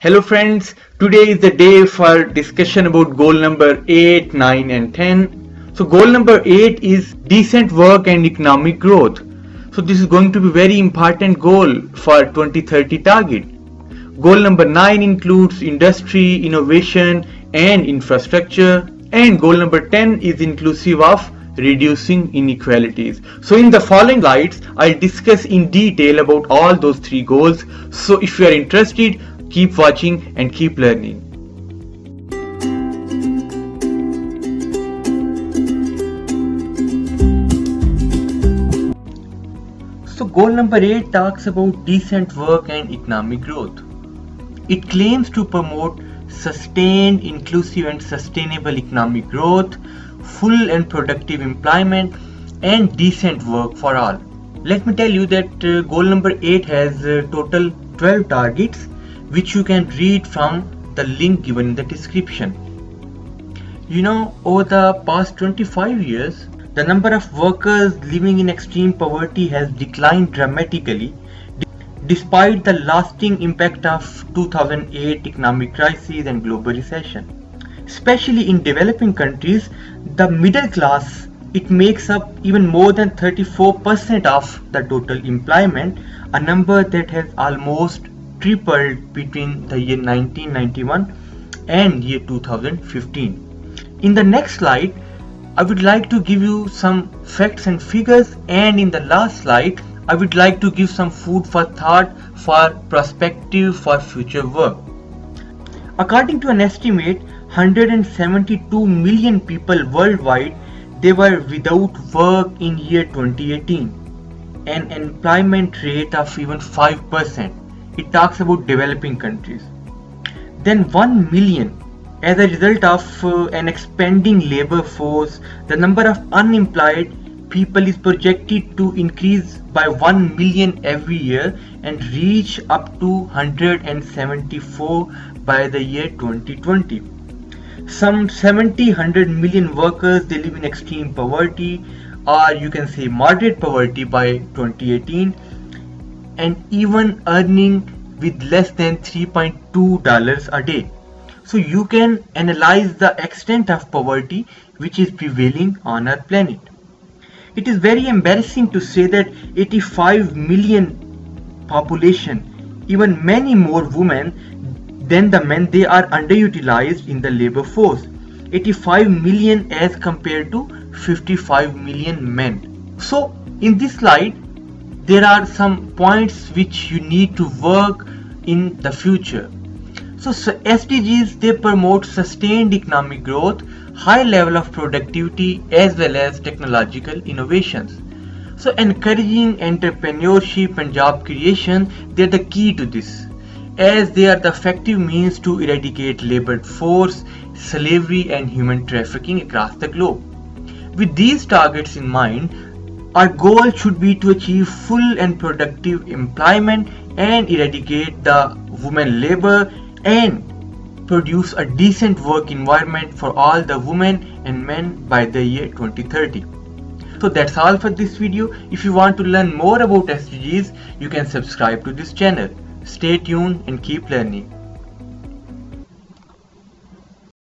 Hello friends, today is the day for discussion about goal number 8, 9 and 10. So goal number 8 is decent work and economic growth. So this is going to be very important goal for 2030 target. Goal number 9 includes industry, innovation and infrastructure, and goal number 10 is inclusive of reducing inequalities. So in the following slides, I'll discuss in detail about all those three goals. So if you are interested, keep watching and keep learning. So goal number 8 talks about decent work and economic growth. It claims to promote sustained, inclusive and sustainable economic growth, full and productive employment and decent work for all. Let me tell you that goal number 8 has total 12 targets, which you can read from the link given in the description. You know, over the past 25 years, the number of workers living in extreme poverty has declined dramatically despite the lasting impact of 2008 economic crisis and global recession. Especially in developing countries, the middle class, it makes up even more than 34% of the total employment, a number that has almost tripled between the year 1991 and year 2015. In the next slide, I would like to give you some facts and figures, and in the last slide, I would like to give some food for thought, for perspective for future work. According to an estimate, 172 million people worldwide, they were without work in year 2018, an employment rate of even 5%. It talks about developing countries. Then 1 million. As a result of an expanding labor force, the number of unemployed people is projected to increase by 1 million every year and reach up to 174 by the year 2020. Some 100 million workers, they live in extreme poverty, or you can say moderate poverty by 2018. And even earning with less than $3.2 a day. So you can analyze the extent of poverty which is prevailing on our planet. It is very embarrassing to say that 85 million population, even many more women than the men, they are underutilized in the labor force. 85 million as compared to 55 million men. So in this slide, there are some points which you need to work in the future. So SDGs, they promote sustained economic growth, high level of productivity as well as technological innovations. So encouraging entrepreneurship and job creation, they are the key to this, as they are the effective means to eradicate labor force, slavery and human trafficking across the globe. With these targets in mind, our goal should be to achieve full and productive employment and eradicate the women labor and produce a decent work environment for all the women and men by the year 2030. So that's all for this video. If you want to learn more about SDGs, you can subscribe to this channel. Stay tuned and keep learning.